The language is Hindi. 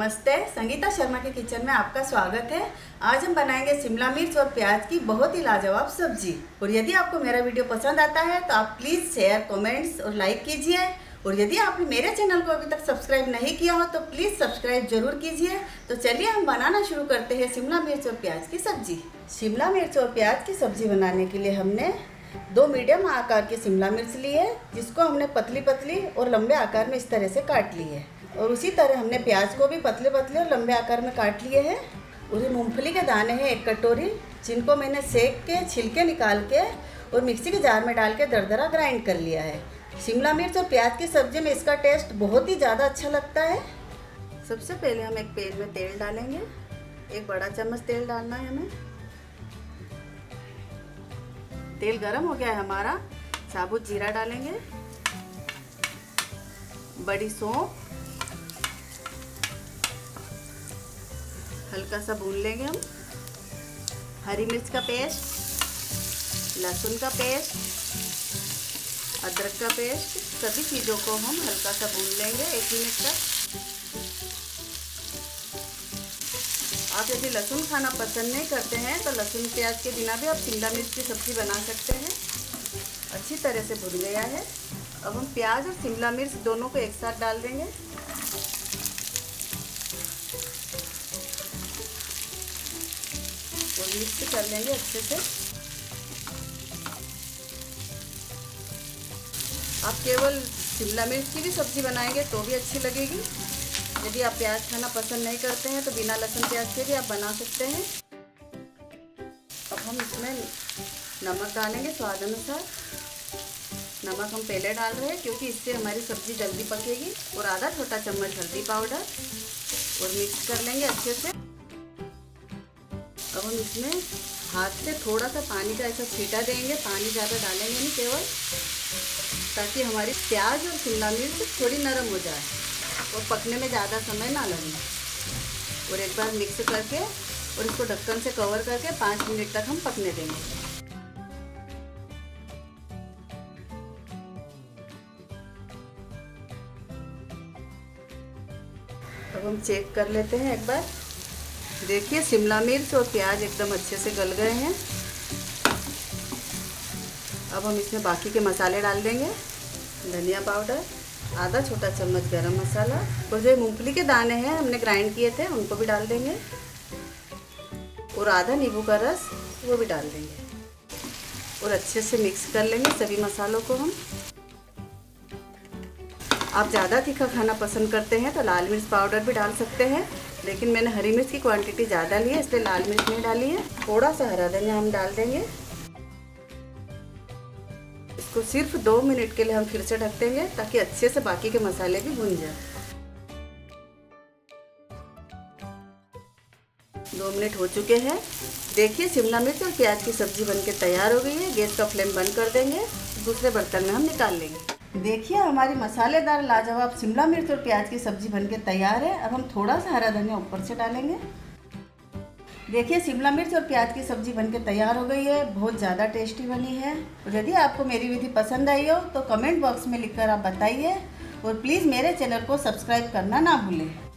नमस्ते, संगीता शर्मा के किचन में आपका स्वागत है। आज हम बनाएंगे शिमला मिर्च और प्याज की बहुत ही लाजवाब सब्जी। और यदि आपको मेरा वीडियो पसंद आता है तो आप प्लीज़ शेयर, कमेंट्स और लाइक कीजिए। और यदि आपने मेरे चैनल को अभी तक सब्सक्राइब नहीं किया हो तो प्लीज़ सब्सक्राइब जरूर कीजिए। तो चलिए हम बनाना शुरू करते हैं शिमला मिर्च और प्याज की सब्जी। शिमला मिर्च और प्याज की सब्जी बनाने के लिए हमने दो मीडियम आकार की शिमला मिर्च ली है, जिसको हमने पतली पतली और लंबे आकार में इस तरह से काट ली है। और उसी तरह हमने प्याज को भी पतले पतले और लंबे आकार में काट लिए हैं। और ये मूँगफली के दाने हैं 1 कटोरी, जिनको मैंने सेक के छिलके निकाल के और मिक्सी के जार में डाल के दरदरा ग्राइंड कर लिया है। शिमला मिर्च और प्याज की सब्जी में इसका टेस्ट बहुत ही ज़्यादा अच्छा लगता है। सबसे पहले हम एक पैन में तेल डालेंगे। 1 बड़ा चम्मच तेल डालना है हमें। तेल गर्म हो गया है हमारा। साबुत जीरा डालेंगे, बड़ी सौंफ, हल्का सा भून लेंगे हम। हरी मिर्च का पेस्ट, लहसुन का पेस्ट, अदरक का पेस्ट, सभी चीज़ों को हम हल्का सा भून लेंगे 1 मिनट तक। आप यदि लहसुन खाना पसंद नहीं करते हैं तो लहसुन प्याज के बिना भी आप शिमला मिर्च की सब्ज़ी बना सकते हैं। अच्छी तरह से भून गया है। अब हम प्याज और शिमला मिर्च दोनों को एक साथ डाल देंगे। मिक्स कर लेंगे अच्छे से। आप केवल शिमला मिर्च की भी सब्ज़ी बनाएंगे तो भी अच्छी लगेगी। यदि आप प्याज खाना पसंद नहीं करते हैं तो बिना लहसुन प्याज के भी आप बना सकते हैं। अब हम इसमें नमक डालेंगे स्वाद अनुसार। नमक हम पहले डाल रहे हैं क्योंकि इससे हमारी सब्ज़ी जल्दी पकेगी। और आधा छोटा चम्मच हल्दी पाउडर, और मिक्स कर लेंगे अच्छे से। अब हम इसमें हाथ से थोड़ा सा पानी का ऐसा छींटा देंगे। पानी ज़्यादा डालेंगे नहीं केवल, ताकि हमारी प्याज और शिमला मिर्च थोड़ी नरम हो जाए और पकने में ज़्यादा समय ना लगे। और एक बार मिक्स करके और इसको ढक्कन से कवर करके 5 मिनट तक हम पकने देंगे। अब हम चेक कर लेते हैं एक बार। देखिए शिमला मिर्च और प्याज एकदम अच्छे से गल गए हैं। अब हम इसमें बाकी के मसाले डाल देंगे। धनिया पाउडर, आधा छोटा चम्मच गरम मसाला, और जो मूंगफली के दाने हैं हमने ग्राइंड किए थे उनको भी डाल देंगे, और आधा नींबू का रस वो भी डाल देंगे। और अच्छे से मिक्स कर लेंगे सभी मसालों को हम। आप ज़्यादा तीखा खाना पसंद करते हैं तो लाल मिर्च पाउडर भी डाल सकते हैं, लेकिन मैंने हरी मिर्च की क्वांटिटी ज़्यादा ली है इसलिए लाल मिर्च नहीं डाली है। थोड़ा सा हरा धनिया हम डाल देंगे। इसको सिर्फ 2 मिनट के लिए हम फिर से ढक देंगे ताकि अच्छे से बाकी के मसाले भी भुन जाए। 2 मिनट हो चुके हैं। देखिए शिमला मिर्च और प्याज की सब्जी बनके तैयार हो गई है। गैस का फ्लेम बंद कर देंगे। दूसरे बर्तन में हम निकाल लेंगे। देखिए हमारी मसालेदार लाजवाब शिमला मिर्च और प्याज की सब्जी बनके तैयार है। अब हम थोड़ा सा हरा धनिया ऊपर से डालेंगे। देखिए शिमला मिर्च और प्याज की सब्जी बनके तैयार हो गई है। बहुत ज़्यादा टेस्टी बनी है। यदि आपको मेरी विधि पसंद आई हो तो कमेंट बॉक्स में लिखकर आप बताइए। और प्लीज़ मेरे चैनल को सब्सक्राइब करना ना भूलें।